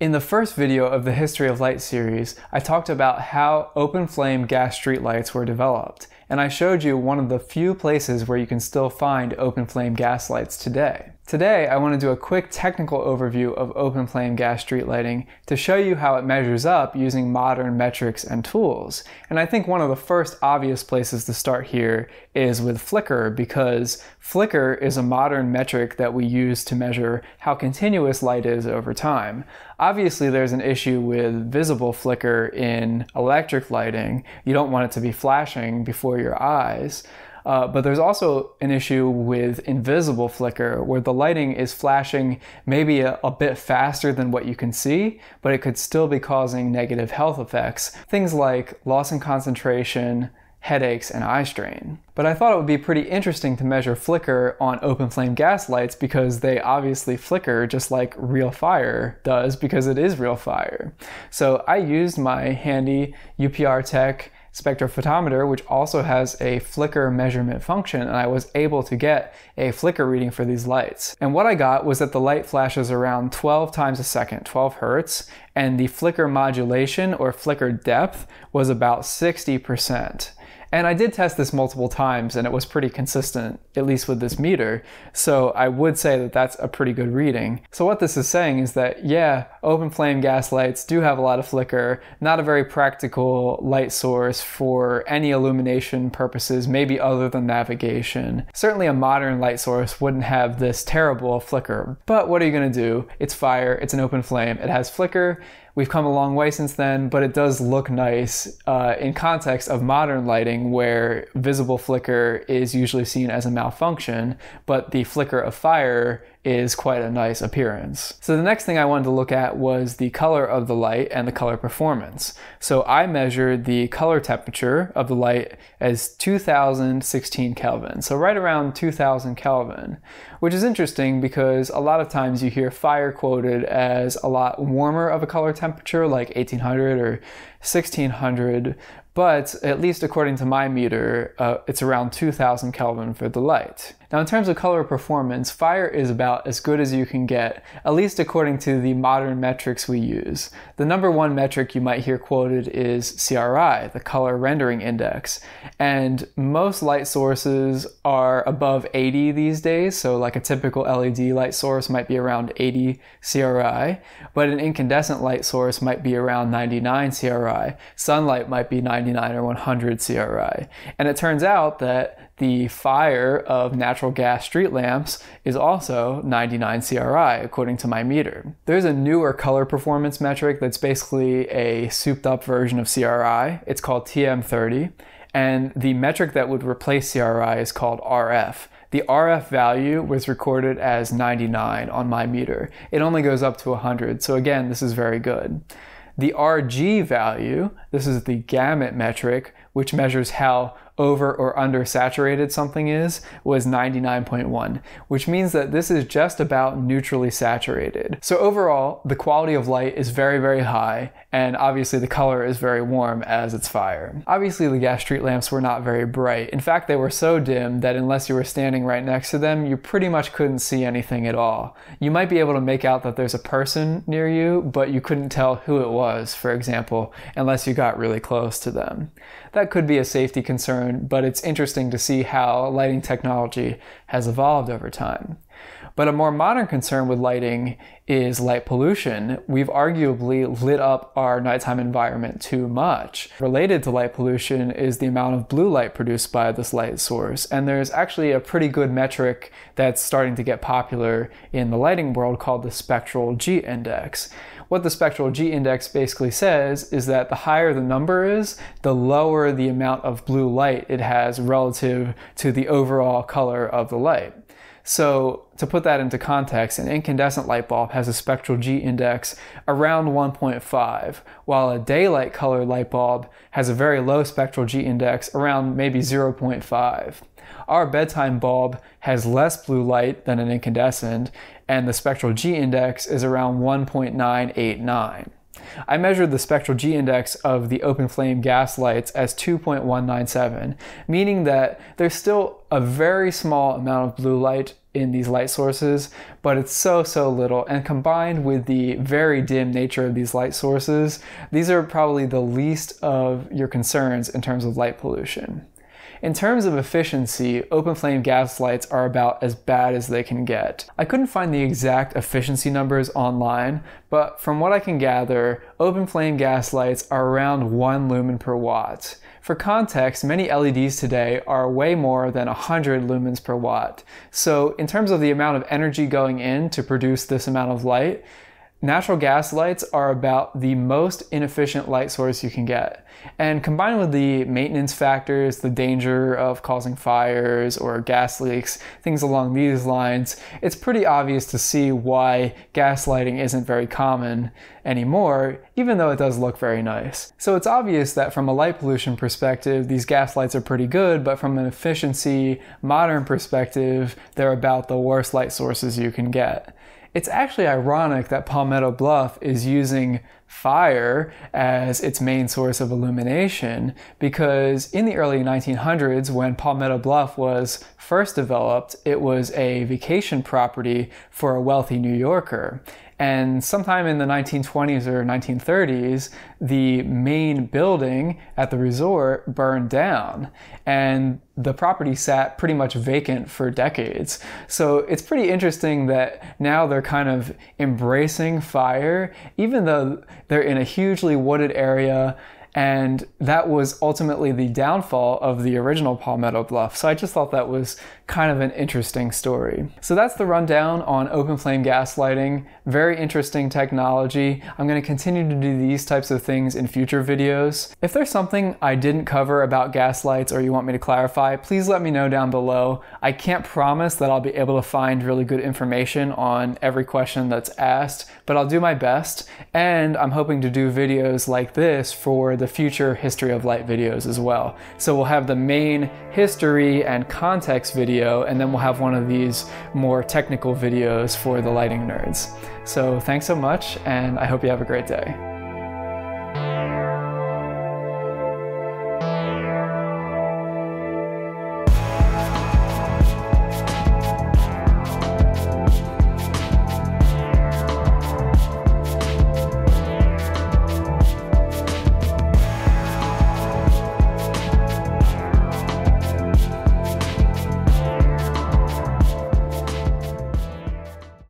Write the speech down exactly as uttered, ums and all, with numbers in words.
In the first video of the History of Light series, I talked about how open flame gas streetlights were developed, and I showed you one of the few places where you can still find open flame gas lights today. Today, I want to do a quick technical overview of open flame gas street lighting to show you how it measures up using modern metrics and tools. And I think one of the first obvious places to start here is with flicker, because flicker is a modern metric that we use to measure how continuous light is over time. Obviously, there's an issue with visible flicker in electric lighting. You don't want it to be flashing before your eyes. Uh, but there's also an issue with invisible flicker, where the lighting is flashing maybe a, a bit faster than what you can see, but it could still be causing negative health effects. Things like loss in concentration, headaches, and eye strain. But I thought it would be pretty interesting to measure flicker on open flame gas lights, because they obviously flicker just like real fire does, because it is real fire. So I used my handy UPRtek spectrophotometer, which also has a flicker measurement function, and I was able to get a flicker reading for these lights. And what I got was that the light flashes around twelve times a second, twelve hertz, and the flicker modulation or flicker depth was about sixty percent. And I did test this multiple times, and it was pretty consistent, at least with this meter, so I would say that that's a pretty good reading. So what this is saying is that, yeah, open flame gas lights do have a lot of flicker, not a very practical light source for any illumination purposes, maybe other than navigation. Certainly a modern light source wouldn't have this terrible flicker, but what are you gonna do? It's fire, it's an open flame, it has flicker. We've come a long way since then, but it does look nice uh, in context of modern lighting, where visible flicker is usually seen as a malfunction, but the flicker of fire is quite a nice appearance. So the next thing I wanted to look at was the color of the light and the color performance. So I measured the color temperature of the light as two thousand sixteen Kelvin, so right around two thousand Kelvin, which is interesting because a lot of times you hear fire quoted as a lot warmer of a color temperature, like eighteen hundred or sixteen hundred, but at least according to my meter, uh, it's around two thousand Kelvin for the light. Now in terms of color performance, fire is about as good as you can get, at least according to the modern metrics we use. The number one metric you might hear quoted is C R I, the Color Rendering Index, and most light sources are above eighty these days, so like a typical L E D light source might be around eighty C R I, but an incandescent light source might be around ninety-nine C R I, sunlight might be ninety-nine or one hundred C R I, and it turns out that the fire of natural gas street lamps is also ninety-nine C R I, according to my meter. There's a newer color performance metric that's basically a souped-up version of C R I. It's called T M thirty, and the metric that would replace C R I is called R F. The R F value was recorded as ninety-nine on my meter. It only goes up to one hundred, so again, this is very good. The R G value, this is the gamut metric, which measures how over or under saturated something is, was ninety-nine point one, which means that this is just about neutrally saturated. So overall, the quality of light is very, very high, and obviously the color is very warm as it's fire. Obviously the gas street lamps were not very bright. In fact, they were so dim that unless you were standing right next to them, you pretty much couldn't see anything at all. You might be able to make out that there's a person near you, but you couldn't tell who it was, for example, unless you got really close to them. That could be a safety concern, but it's interesting to see how lighting technology has evolved over time. But a more modern concern with lighting is light pollution. We've arguably lit up our nighttime environment too much. Related to light pollution is the amount of blue light produced by this light source, and there's actually a pretty good metric that's starting to get popular in the lighting world called the Spectral G-Index. What the Spectral G-Index basically says is that the higher the number is, the lower the amount of blue light it has relative to the overall color of the light. So to put that into context, an incandescent light bulb has a spectral G-index around one point five, while a daylight color light bulb has a very low spectral G-index around maybe zero point five. Our bedtime bulb has less blue light than an incandescent, and the spectral G-index is around one point nine eight nine. I measured the spectral G-index of the open flame gas lights as two point one nine seven, meaning that there's still a very small amount of blue light in these light sources, but it's so, so little. And combined with the very dim nature of these light sources, these are probably the least of your concerns in terms of light pollution. In terms of efficiency, open flame gas lights are about as bad as they can get. I couldn't find the exact efficiency numbers online, but from what I can gather, open flame gas lights are around one lumen per watt. For context, many L E Ds today are way more than one hundred lumens per watt. So in terms of the amount of energy going in to produce this amount of light, natural gas lights are about the most inefficient light source you can get. And combined with the maintenance factors, the danger of causing fires or gas leaks, things along these lines, it's pretty obvious to see why gas lighting isn't very common anymore, even though it does look very nice. So it's obvious that from a light pollution perspective, these gas lights are pretty good, but from an efficiency, modern perspective, they're about the worst light sources you can get. It's actually ironic that Palmetto Bluff is using fire as its main source of illumination, because in the early nineteen hundreds, when Palmetto Bluff was first developed, it was a vacation property for a wealthy New Yorker. And sometime in the nineteen twenties or nineteen thirties, the main building at the resort burned down, and the property sat pretty much vacant for decades. So it's pretty interesting that now they're kind of embracing fire, even though they're in a hugely wooded area, and that was ultimately the downfall of the original Palmetto Bluff. So I just thought that was kind of an interesting story. So that's the rundown on open flame gas lighting. Very interesting technology. I'm going to continue to do these types of things in future videos. If there's something I didn't cover about gas lights or you want me to clarify, please let me know down below. I can't promise that I'll be able to find really good information on every question that's asked, but I'll do my best. And I'm hoping to do videos like this for the future history of light videos as well. So we'll have the main history and context video, and then we'll have one of these more technical videos for the lighting nerds. So thanks so much, and I hope you have a great day.